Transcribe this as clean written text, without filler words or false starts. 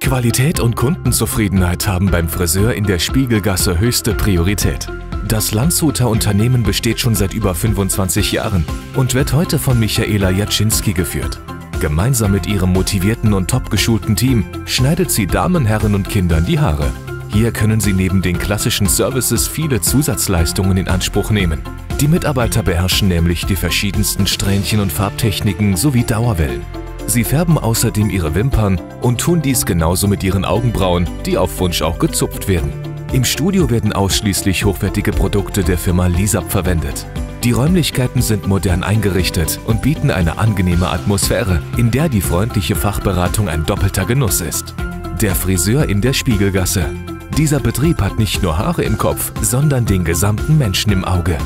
Qualität und Kundenzufriedenheit haben beim Friseur in der Spiegelgasse höchste Priorität. Das Landshuter Unternehmen besteht schon seit über 25 Jahren und wird heute von Michaela Jerzynski geführt. Gemeinsam mit ihrem motivierten und topgeschulten Team schneidet sie Damen, Herren und Kindern die Haare. Hier können Sie neben den klassischen Services viele Zusatzleistungen in Anspruch nehmen. Die Mitarbeiter beherrschen nämlich die verschiedensten Strähnchen und Farbtechniken sowie Dauerwellen. Sie färben außerdem ihre Wimpern und tun dies genauso mit ihren Augenbrauen, die auf Wunsch auch gezupft werden. Im Studio werden ausschließlich hochwertige Produkte der Firma Lisap verwendet. Die Räumlichkeiten sind modern eingerichtet und bieten eine angenehme Atmosphäre, in der die freundliche Fachberatung ein doppelter Genuss ist. Der Friseur in der Spiegelgasse. Dieser Betrieb hat nicht nur Haare im Kopf, sondern den gesamten Menschen im Auge.